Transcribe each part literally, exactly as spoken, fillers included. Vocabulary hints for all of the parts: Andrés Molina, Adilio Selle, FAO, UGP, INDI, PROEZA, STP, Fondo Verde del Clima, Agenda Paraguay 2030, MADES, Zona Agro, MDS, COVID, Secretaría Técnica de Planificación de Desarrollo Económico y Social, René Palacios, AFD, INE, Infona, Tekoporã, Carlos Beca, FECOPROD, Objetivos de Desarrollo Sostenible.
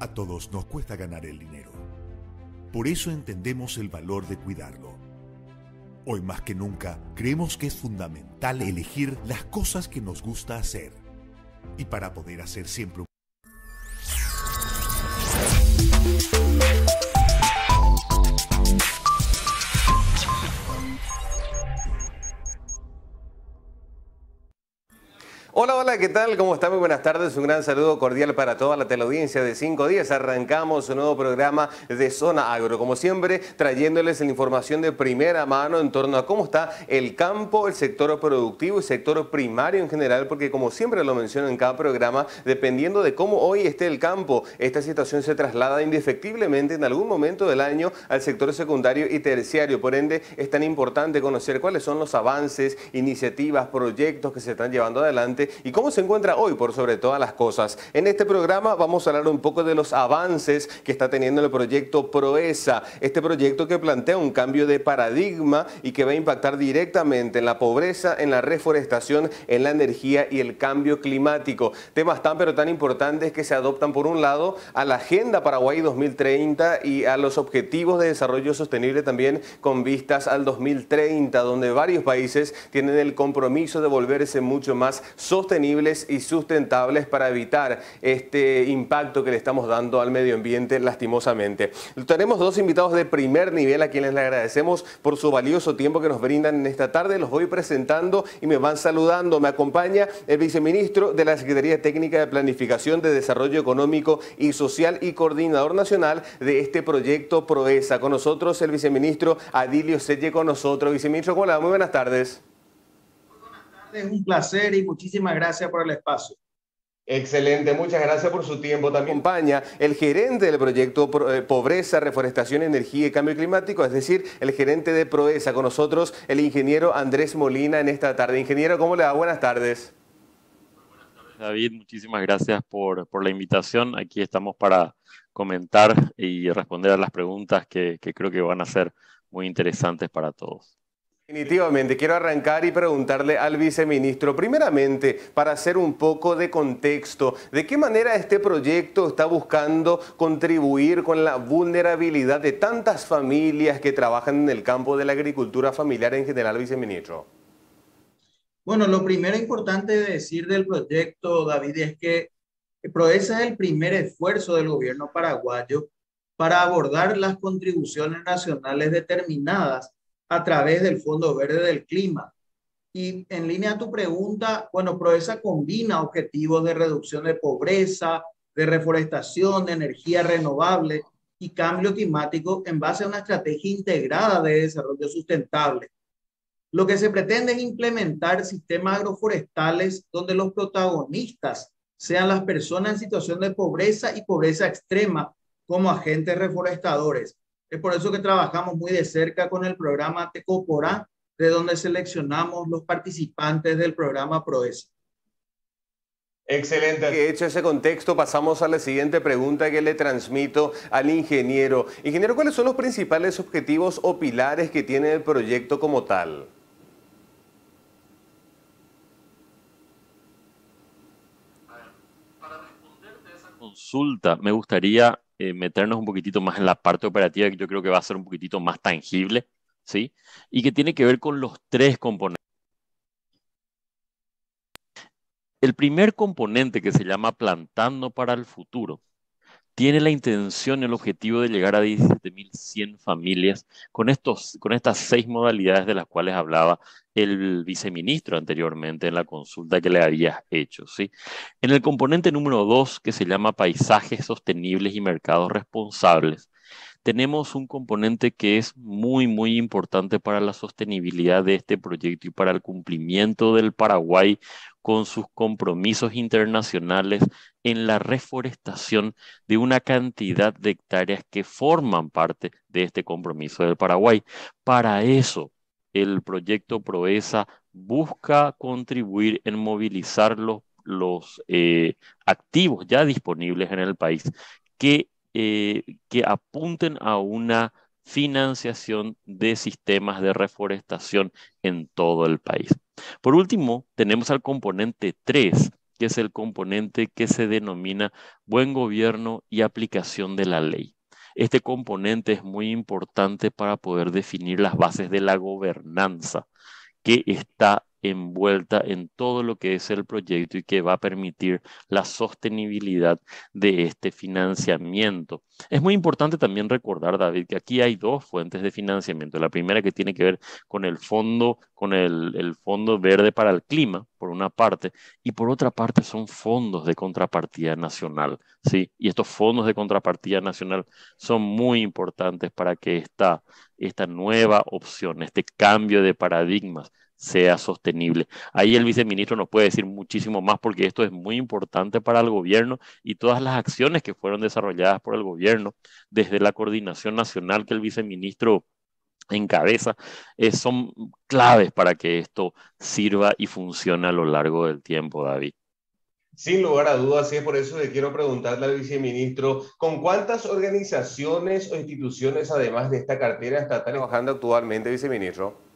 A todos nos cuesta ganar el dinero. Por eso entendemos el valor de cuidarlo. Hoy más que nunca, creemos que es fundamental elegir las cosas que nos gusta hacer. Y para poder hacer siempre un... Hola, hola, ¿qué tal? ¿Cómo están? Muy buenas tardes. Un gran saludo cordial para toda la teleaudiencia de cinco días. Arrancamos un nuevo programa de Zona Agro. Como siempre, trayéndoles la información de primera mano en torno a cómo está el campo, el sector productivo y sector primario en general, porque como siempre lo menciono en cada programa, dependiendo de cómo hoy esté el campo, esta situación se traslada indefectiblemente en algún momento del año al sector secundario y terciario. Por ende, es tan importante conocer cuáles son los avances, iniciativas, proyectos que se están llevando adelante y cómo se encuentra hoy por sobre todas las cosas. En este programa vamos a hablar un poco de los avances que está teniendo el proyecto PROEZA, este proyecto que plantea un cambio de paradigma y que va a impactar directamente en la pobreza, en la reforestación, en la energía y el cambio climático. Temas tan pero tan importantes que se adoptan por un lado a la Agenda Paraguay dos mil treinta y a los Objetivos de Desarrollo Sostenible también con vistas al dos mil treinta, donde varios países tienen el compromiso de volverse mucho más sostenibles. sostenibles y sustentables para evitar este impacto que le estamos dando al medio ambiente lastimosamente. Tenemos dos invitados de primer nivel a quienes les agradecemos por su valioso tiempo que nos brindan en esta tarde. Los voy presentando y me van saludando. Me acompaña el viceministro de la Secretaría Técnica de Planificación de Desarrollo Económico y Social y coordinador nacional de este proyecto PROEZA. Con nosotros el viceministro Adilio Selle. Con nosotros, viceministro, ¿cómo le va? Muy buenas tardes. Es un placer y muchísimas gracias por el espacio. Excelente, muchas gracias por su tiempo. También acompaña el gerente del proyecto Pobreza, Reforestación, Energía y Cambio Climático, es decir, el gerente de PROEZA. Con nosotros el ingeniero Andrés Molina en esta tarde. Ingeniero, ¿cómo le va? Buenas tardes. Buenas tardes, David. Muchísimas gracias por, por la invitación. Aquí estamos para comentar y responder a las preguntas que, que creo que van a ser muy interesantes para todos. Definitivamente, quiero arrancar y preguntarle al viceministro, primeramente, para hacer un poco de contexto, ¿de qué manera este proyecto está buscando contribuir con la vulnerabilidad de tantas familias que trabajan en el campo de la agricultura familiar en general, viceministro? Bueno, lo primero importante de decir del proyecto, David, es que PROEZA es el primer esfuerzo del gobierno paraguayo para abordar las contribuciones nacionales determinadas a través del Fondo Verde del Clima. Y en línea a tu pregunta, bueno, PROEZA combina objetivos de reducción de pobreza, de reforestación, de energía renovable y cambio climático en base a una estrategia integrada de desarrollo sustentable. Lo que se pretende es implementar sistemas agroforestales donde los protagonistas sean las personas en situación de pobreza y pobreza extrema como agentes reforestadores. Es por eso que trabajamos muy de cerca con el programa Tekoporã, de donde seleccionamos los participantes del programa PROEZA. Excelente. Que hecho ese contexto, pasamos a la siguiente pregunta que le transmito al ingeniero. Ingeniero, ¿cuáles son los principales objetivos o pilares que tiene el proyecto como tal? A ver, para responderte a esa consulta, me gustaría... Eh, meternos un poquitito más en la parte operativa, que yo creo que va a ser un poquitito más tangible, ¿sí? Y que tiene que ver con los tres componentes. El primer componente, que se llama Plantando para el Futuro, tiene la intención, el objetivo de llegar a diecisiete mil cien familias con, estos, con estas seis modalidades de las cuales hablaba el viceministro anteriormente en la consulta que le habías hecho, ¿sí? En el componente número dos, que se llama Paisajes Sostenibles y Mercados Responsables, tenemos un componente que es muy, muy importante para la sostenibilidad de este proyecto y para el cumplimiento del Paraguay con sus compromisos internacionales en la reforestación de una cantidad de hectáreas que forman parte de este compromiso del Paraguay. Para eso, el proyecto PROEZA busca contribuir en movilizar los, los eh, activos ya disponibles en el país que, eh, que apunten a una financiación de sistemas de reforestación en todo el país. Por último, tenemos al componente tres, que es el componente que se denomina buen gobierno y aplicación de la ley. Este componente es muy importante para poder definir las bases de la gobernanza que está envuelta en todo lo que es el proyecto y que va a permitir la sostenibilidad de este financiamiento. Es muy importante también recordar, David, que aquí hay dos fuentes de financiamiento. La primera que tiene que ver con el fondo, con el, el Fondo Verde para el Clima, por una parte, y por otra parte son fondos de contrapartida nacional, ¿sí? Y estos fondos de contrapartida nacional son muy importantes para que esta, esta nueva opción, este cambio de paradigmas, sea sostenible. Ahí el viceministro nos puede decir muchísimo más porque esto es muy importante para el gobierno y todas las acciones que fueron desarrolladas por el gobierno desde la coordinación nacional que el viceministro encabeza eh, son claves para que esto sirva y funcione a lo largo del tiempo, David. Sin lugar a dudas, y es por eso que quiero preguntarle al viceministro, ¿con cuántas organizaciones o instituciones además de esta cartera está trabajando actualmente, viceministro?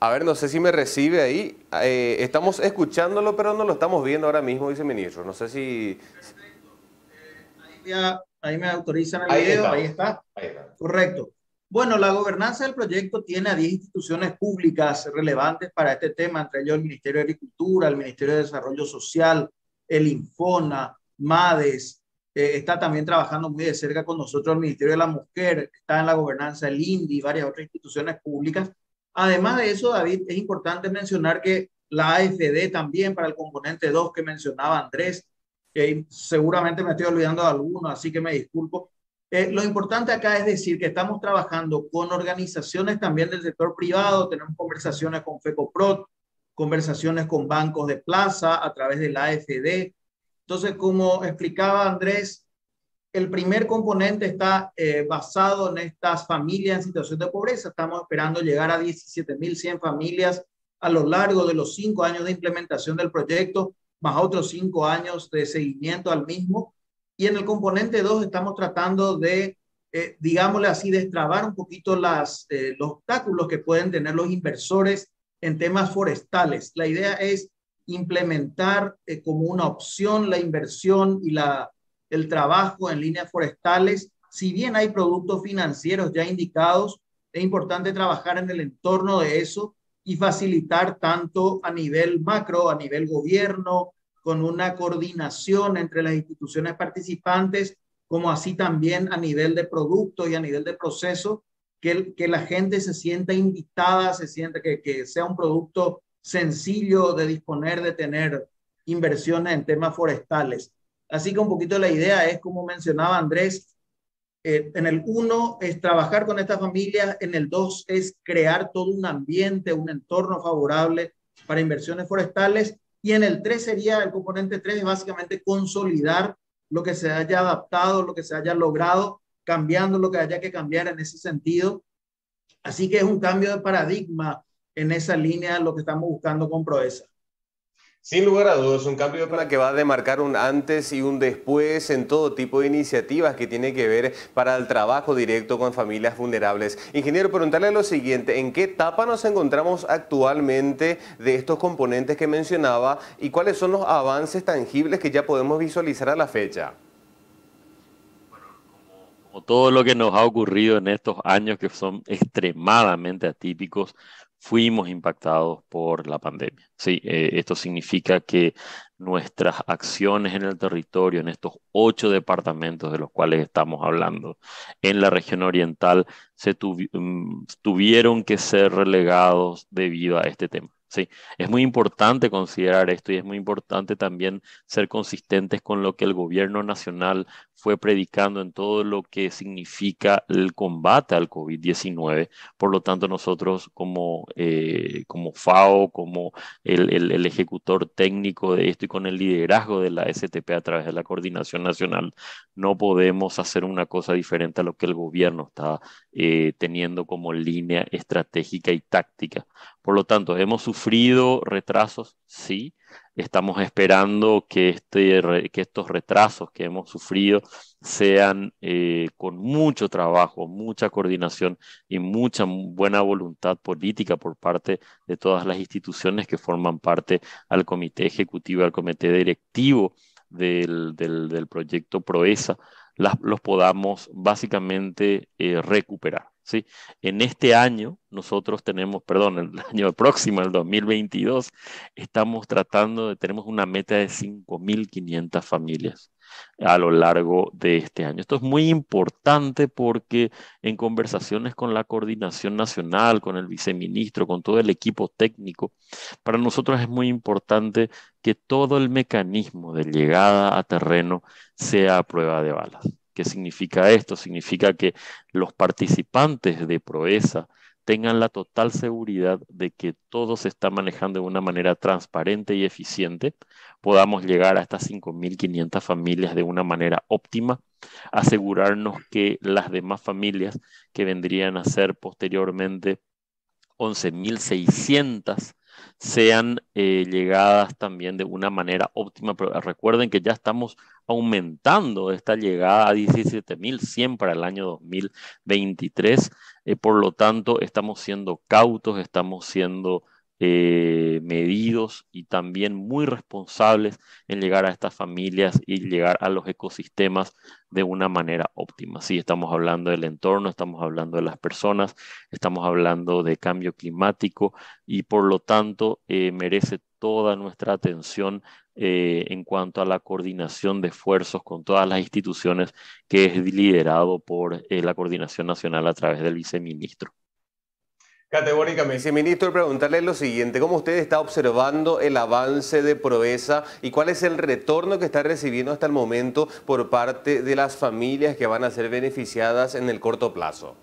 A ver, no sé si me recibe ahí. Eh, estamos escuchándolo, pero no lo estamos viendo ahora mismo, viceministro. No sé si... Perfecto. Eh, ahí, ya, ahí me autorizan el ahí video. Está. Ahí, está. ahí está. Correcto. Bueno, la gobernanza del proyecto tiene a diez instituciones públicas relevantes para este tema, entre ellos el Ministerio de Agricultura, el Ministerio de Desarrollo Social, el Infona, MADES. Eh, está también trabajando muy de cerca con nosotros el Ministerio de la Mujer. Está en la gobernanza el INDI y varias otras instituciones públicas. Además de eso, David, es importante mencionar que la A F D también para el componente dos que mencionaba Andrés, eh, seguramente me estoy olvidando de alguno, así que me disculpo. Eh, lo importante acá es decir que estamos trabajando con organizaciones también del sector privado, tenemos conversaciones con FECOPROD, conversaciones con bancos de plaza a través de la A F D. Entonces, como explicaba Andrés, el primer componente está eh, basado en estas familias en situación de pobreza. Estamos esperando llegar a diecisiete mil cien familias a lo largo de los cinco años de implementación del proyecto, más otros cinco años de seguimiento al mismo. Y en el componente dos estamos tratando de, eh, digámosle así, destrabar un poquito las, eh, los obstáculos que pueden tener los inversores en temas forestales. La idea es implementar eh, como una opción la inversión y la el trabajo en líneas forestales. Si bien hay productos financieros ya indicados, es importante trabajar en el entorno de eso y facilitar tanto a nivel macro, a nivel gobierno, con una coordinación entre las instituciones participantes, como así también a nivel de producto y a nivel de proceso, que, el, que la gente se sienta invitada, se sienta que, que sea un producto sencillo de disponer, de tener inversiones en temas forestales. Así que un poquito la idea es, como mencionaba Andrés, eh, en el uno es trabajar con estas familias, en el dos es crear todo un ambiente, un entorno favorable para inversiones forestales, y en el tres sería, el componente tres es básicamente consolidar lo que se haya adaptado, lo que se haya logrado, cambiando lo que haya que cambiar en ese sentido. Así que es un cambio de paradigma en esa línea lo que estamos buscando con PROEZA. Sin lugar a dudas, un cambio para que va a demarcar un antes y un después en todo tipo de iniciativas que tiene que ver para el trabajo directo con familias vulnerables. Ingeniero, preguntarle lo siguiente, ¿en qué etapa nos encontramos actualmente de estos componentes que mencionaba y cuáles son los avances tangibles que ya podemos visualizar a la fecha? Como todo lo que nos ha ocurrido en estos años que son extremadamente atípicos, fuimos impactados por la pandemia. Sí, eh, esto significa que nuestras acciones en el territorio, en estos ocho departamentos de los cuales estamos hablando, en la región oriental, se tuvi- tuvieron que ser relegados debido a este tema. Sí, es muy importante considerar esto y es muy importante también ser consistentes con lo que el gobierno nacional fue predicando en todo lo que significa el combate al COVID diecinueve. Por lo tanto, nosotros como, eh, como FAO, como el, el, el ejecutor técnico de esto y con el liderazgo de la S T P a través de la coordinación nacional, no podemos hacer una cosa diferente a lo que el gobierno está eh, teniendo como línea estratégica y táctica. Por lo tanto, hemos sufrido retrasos, sí. Estamos esperando que, este, que estos retrasos que hemos sufrido sean eh, con mucho trabajo, mucha coordinación y mucha buena voluntad política por parte de todas las instituciones que forman parte al comité ejecutivo, al comité directivo del, del, del proyecto PROEZA, las, los podamos básicamente eh, recuperar. ¿Sí? En este año, nosotros tenemos, perdón, el año próximo, el dos mil veintidós, estamos tratando de, tenemos una meta de cinco mil quinientas familias a lo largo de este año. Esto es muy importante porque en conversaciones con la coordinación nacional, con el viceministro, con todo el equipo técnico, para nosotros es muy importante que todo el mecanismo de llegada a terreno sea a prueba de balas. ¿Qué significa esto? Significa que los participantes de PROEZA tengan la total seguridad de que todo se está manejando de una manera transparente y eficiente, podamos llegar a estas cinco mil quinientas familias de una manera óptima, asegurarnos que las demás familias que vendrían a ser posteriormente once mil seiscientas sean eh, llegadas también de una manera óptima, pero recuerden que ya estamos aumentando esta llegada a diecisiete mil cien para el año dos mil veintitrés, eh, por lo tanto estamos siendo cautos, estamos siendo eh, medidos y también muy responsables en llegar a estas familias y llegar a los ecosistemas de una manera óptima. Sí, estamos hablando del entorno, estamos hablando de las personas, estamos hablando de cambio climático y por lo tanto eh, merece toda nuestra atención eh, en cuanto a la coordinación de esfuerzos con todas las instituciones que es liderado por eh, la Coordinación Nacional a través del viceministro. Categóricamente. Viceministro, preguntarle lo siguiente, ¿cómo usted está observando el avance de PROEZA y cuál es el retorno que está recibiendo hasta el momento por parte de las familias que van a ser beneficiadas en el corto plazo?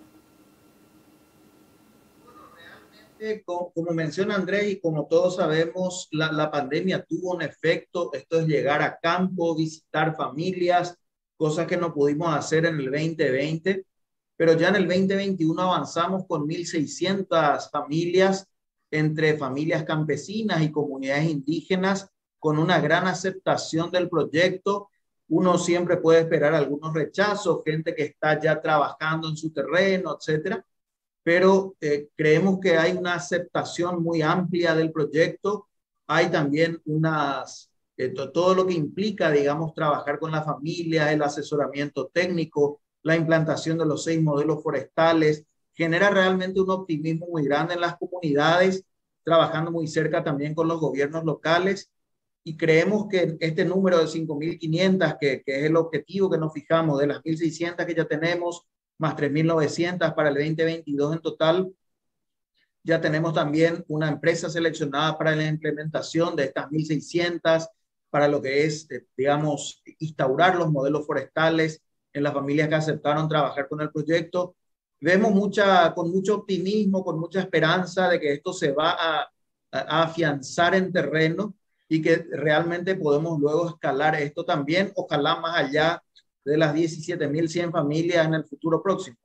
Bueno, realmente, como, como menciona Andrés y como todos sabemos, la, la pandemia tuvo un efecto, esto es llegar a campo, visitar familias, cosas que no pudimos hacer en el veinte veinte. Pero ya en el veinte veintiuno avanzamos con mil seiscientas familias, entre familias campesinas y comunidades indígenas, con una gran aceptación del proyecto. Uno siempre puede esperar algunos rechazos, gente que está ya trabajando en su terreno, etcétera. Pero eh, creemos que hay una aceptación muy amplia del proyecto. Hay también unas, eh, todo lo que implica, digamos, trabajar con las familias, el asesoramiento técnico, la implantación de los seis modelos forestales, genera realmente un optimismo muy grande en las comunidades, trabajando muy cerca también con los gobiernos locales, y creemos que este número de cinco mil quinientas, que, que es el objetivo que nos fijamos, de las mil seiscientas que ya tenemos, más tres mil novecientas para el veinte veintidós en total, ya tenemos también una empresa seleccionada para la implementación de estas mil seiscientas, para lo que es, digamos, instaurar los modelos forestales en las familias que aceptaron trabajar con el proyecto. Vemos mucha, con mucho optimismo, con mucha esperanza de que esto se va a, a afianzar en terreno y que realmente podemos luego escalar esto también, ojalá más allá de las diecisiete mil cien familias en el futuro próximo.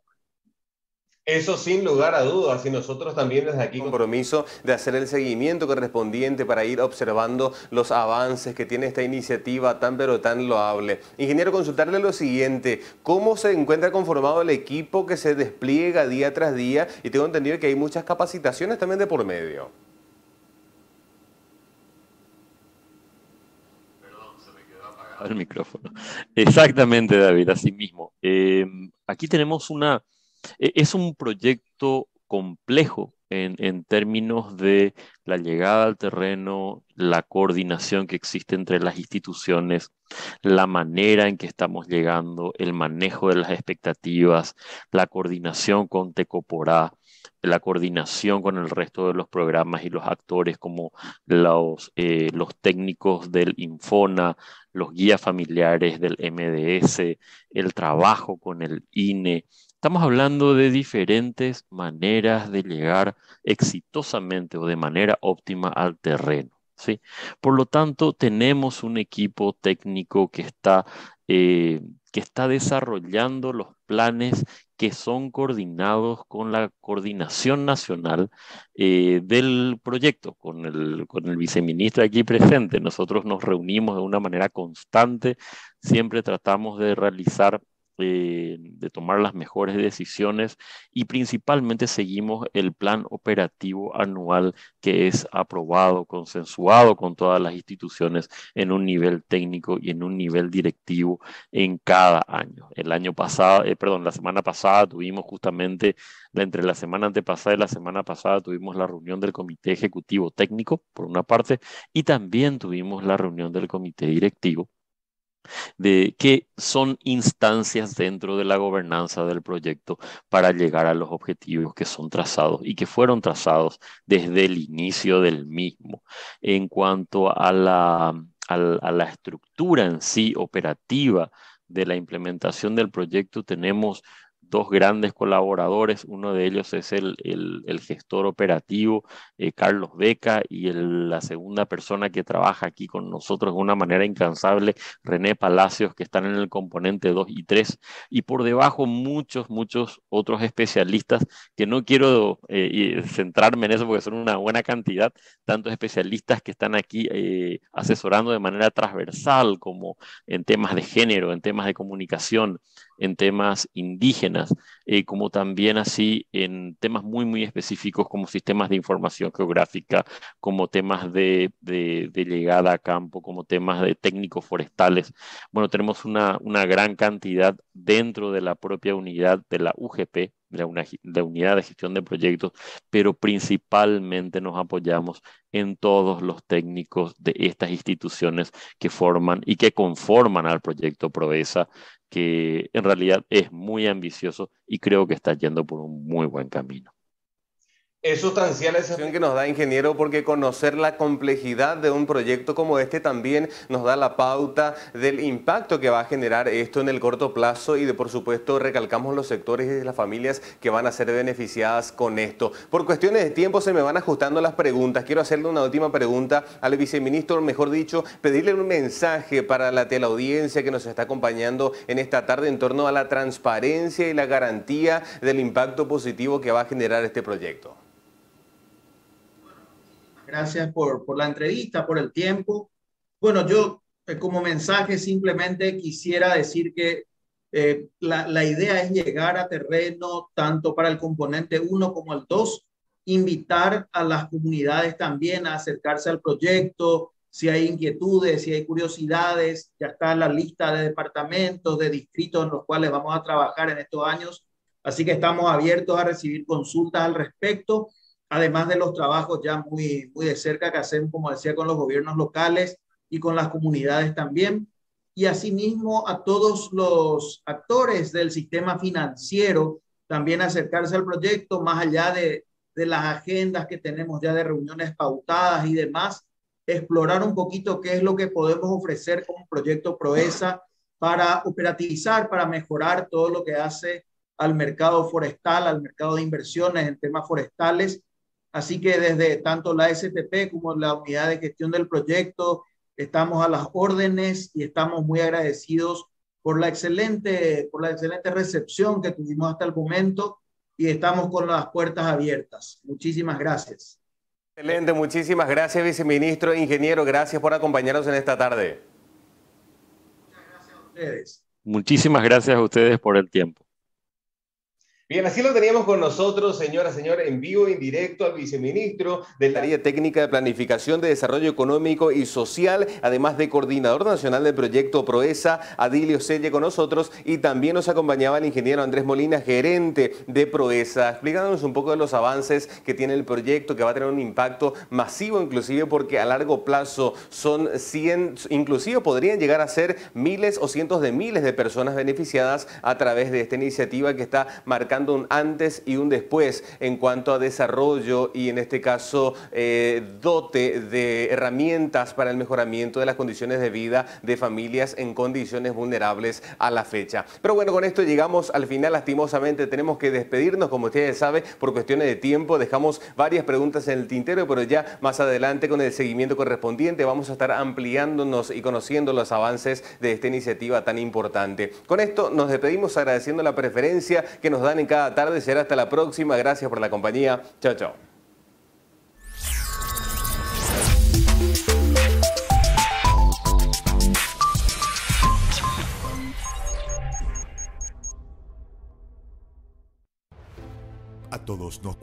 Eso sin lugar a dudas, y nosotros también desde aquí compromiso de hacer el seguimiento correspondiente para ir observando los avances que tiene esta iniciativa tan pero tan loable. Ingeniero, consultarle lo siguiente, ¿cómo se encuentra conformado el equipo que se despliega día tras día? Y tengo entendido que hay muchas capacitaciones también de por medio. Al micrófono. Exactamente, David, así mismo. Eh, aquí tenemos una... Es un proyecto complejo en, en términos de la llegada al terreno, la coordinación que existe entre las instituciones, la manera en que estamos llegando, el manejo de las expectativas, la coordinación con Tekoporã, la coordinación con el resto de los programas y los actores como los, eh, los técnicos del Infona, los guías familiares del M D S, el trabajo con el I N E. Estamos hablando de diferentes maneras de llegar exitosamente o de manera óptima al terreno, ¿sí? Por lo tanto, tenemos un equipo técnico que está eh, que está desarrollando los planes que son coordinados con la coordinación nacional eh, del proyecto, con el, con el viceministro aquí presente. Nosotros nos reunimos de una manera constante, siempre tratamos de realizar, eh, de tomar las mejores decisiones y principalmente seguimos el plan operativo anual que es aprobado, consensuado con todas las instituciones en un nivel técnico y en un nivel directivo en cada año. El año pasado, eh, perdón, la semana pasada tuvimos justamente, entre la semana antepasada y la semana pasada tuvimos la reunión del Comité Ejecutivo Técnico, por una parte, y también tuvimos la reunión del Comité Directivo, de que son instancias dentro de la gobernanza del proyecto para llegar a los objetivos que son trazados y que fueron trazados desde el inicio del mismo. En cuanto a la, a la, a la estructura en sí operativa de la implementación del proyecto, tenemos dos grandes colaboradores. Uno de ellos es el, el, el gestor operativo, eh, Carlos Beca, y el, la segunda persona que trabaja aquí con nosotros de una manera incansable, René Palacios, que están en el componente dos y tres, y por debajo muchos, muchos otros especialistas, que no quiero eh, centrarme en eso porque son una buena cantidad, tantos especialistas que están aquí eh, asesorando de manera transversal, como en temas de género, en temas de comunicación, en temas indígenas, eh, como también así en temas muy, muy específicos como sistemas de información geográfica, como temas de, de, de llegada a campo, como temas de técnicos forestales. Bueno, tenemos una, una gran cantidad dentro de la propia unidad de la U G P, de una, la unidad de gestión de proyectos, pero principalmente nos apoyamos en todos los técnicos de estas instituciones que forman y que conforman al proyecto PROEZA, que en realidad es muy ambicioso y creo que está yendo por un muy buen camino. Es sustancial esa opción que nos da, ingeniero, porque conocer la complejidad de un proyecto como este también nos da la pauta del impacto que va a generar esto en el corto plazo y de, por supuesto, recalcamos los sectores y las familias que van a ser beneficiadas con esto. Por cuestiones de tiempo se me van ajustando las preguntas. Quiero hacerle una última pregunta al viceministro, mejor dicho, pedirle un mensaje para la teleaudiencia que nos está acompañando en esta tarde en torno a la transparencia y la garantía del impacto positivo que va a generar este proyecto. Gracias por, por la entrevista, por el tiempo. Bueno, yo eh, como mensaje simplemente quisiera decir que eh, la, la idea es llegar a terreno tanto para el componente uno como el dos, invitar a las comunidades también a acercarse al proyecto, si hay inquietudes, si hay curiosidades, ya está la lista de departamentos, de distritos en los cuales vamos a trabajar en estos años, así que estamos abiertos a recibir consultas al respecto. Además de los trabajos ya muy, muy de cerca que hacemos, como decía, con los gobiernos locales y con las comunidades también. Y asimismo a todos los actores del sistema financiero también acercarse al proyecto, más allá de, de las agendas que tenemos ya de reuniones pautadas y demás, explorar un poquito qué es lo que podemos ofrecer como proyecto PROEZA para operativizar, para mejorar todo lo que hace al mercado forestal, al mercado de inversiones en temas forestales. Así que desde tanto la S T P como la unidad de gestión del proyecto, estamos a las órdenes y estamos muy agradecidos por la excelente, por la excelente recepción que tuvimos hasta el momento y estamos con las puertas abiertas. Muchísimas gracias. Excelente, muchísimas gracias, viceministro. Ingeniero, gracias por acompañarnos en esta tarde. Muchas gracias a ustedes. Muchísimas gracias a ustedes por el tiempo. Bien, así lo teníamos con nosotros, señora, señor, en vivo, en directo, al viceministro de la Secretaría Técnica de Planificación de Desarrollo Económico y Social, además de coordinador nacional del proyecto PROEZA, Adilio Selle con nosotros, y también nos acompañaba el ingeniero Andrés Molina, gerente de PROEZA, explicándonos un poco de los avances que tiene el proyecto, que va a tener un impacto masivo, inclusive porque a largo plazo son cien, inclusive podrían llegar a ser miles o cientos de miles de personas beneficiadas a través de esta iniciativa que está marcando marcando un antes y un después en cuanto a desarrollo y en este caso eh, dote de herramientas para el mejoramiento de las condiciones de vida de familias en condiciones vulnerables a la fecha. Pero bueno, con esto llegamos al final. Lastimosamente tenemos que despedirnos, como ustedes saben, por cuestiones de tiempo. Dejamos varias preguntas en el tintero, pero ya más adelante con el seguimiento correspondiente vamos a estar ampliándonos y conociendo los avances de esta iniciativa tan importante. Con esto nos despedimos agradeciendo la preferencia que nos dan en cada tarde. Será hasta la próxima. Gracias por la compañía. Chao, chao. A todos nos